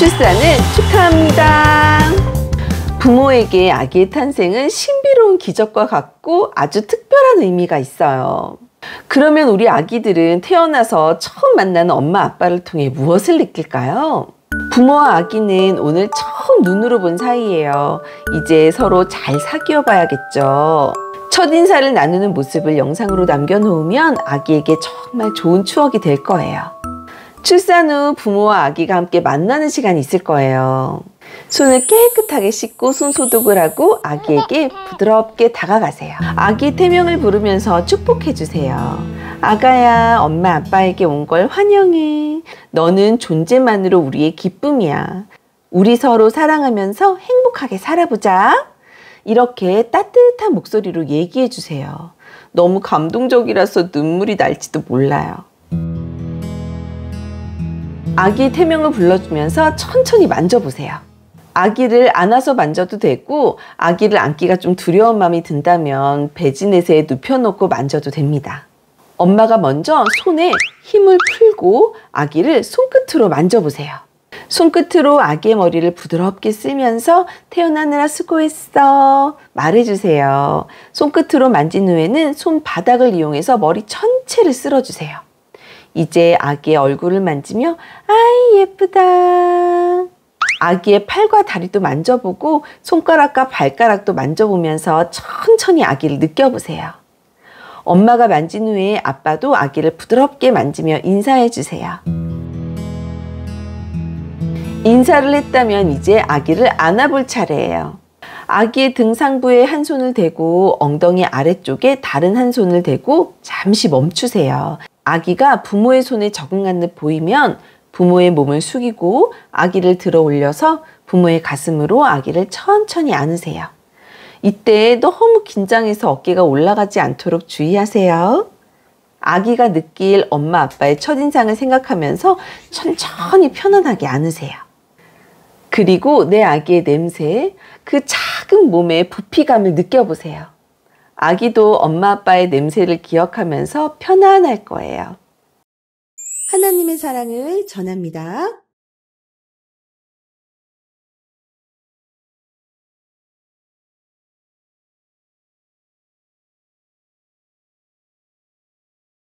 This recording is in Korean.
출산을 축하합니다. 부모에게 아기의 탄생은 신비로운 기적과 같고 아주 특별한 의미가 있어요. 그러면 우리 아기들은 태어나서 처음 만나는 엄마 아빠를 통해 무엇을 느낄까요? 부모와 아기는 오늘 처음 눈으로 본 사이예요. 이제 서로 잘 사귀어 봐야겠죠. 첫인사를 나누는 모습을 영상으로 남겨놓으면 아기에게 정말 좋은 추억이 될 거예요. 출산 후 부모와 아기가 함께 만나는 시간이 있을 거예요. 손을 깨끗하게 씻고 손소독을 하고 아기에게 부드럽게 다가가세요. 아기 태명을 부르면서 축복해주세요. 아가야, 엄마 아빠에게 온 걸 환영해. 너는 존재만으로 우리의 기쁨이야. 우리 서로 사랑하면서 행복하게 살아보자. 이렇게 따뜻한 목소리로 얘기해주세요. 너무 감동적이라서 눈물이 날지도 몰라요. 아기 태명을 불러주면서 천천히 만져보세요. 아기를 안아서 만져도 되고, 아기를 안기가 좀 두려운 마음이 든다면 배지넷에 눕혀놓고 만져도 됩니다. 엄마가 먼저 손에 힘을 풀고 아기를 손끝으로 만져보세요. 손끝으로 아기의 머리를 부드럽게 쓰면서 태어나느라 수고했어 말해주세요. 손끝으로 만진 후에는 손바닥을 이용해서 머리 전체를 쓸어주세요. 이제 아기의 얼굴을 만지며 아이 예쁘다. 아기의 팔과 다리도 만져보고 손가락과 발가락도 만져보면서 천천히 아기를 느껴보세요. 엄마가 만진 후에 아빠도 아기를 부드럽게 만지며 인사해주세요. 인사를 했다면 이제 아기를 안아볼 차례예요. 아기의 등상부에 한 손을 대고 엉덩이 아래쪽에 다른 한 손을 대고 잠시 멈추세요. 아기가 부모의 손에 적응한 듯 보이면 부모의 몸을 숙이고 아기를 들어 올려서 부모의 가슴으로 아기를 천천히 안으세요. 이때 너무 긴장해서 어깨가 올라가지 않도록 주의하세요. 아기가 느낄 엄마 아빠의 첫인상을 생각하면서 천천히 편안하게 안으세요. 그리고 내 아기의 냄새, 그 작은 몸의 부피감을 느껴보세요. 아기도 엄마 아빠의 냄새를 기억하면서 편안할 거예요. 하나님의 사랑을 전합니다.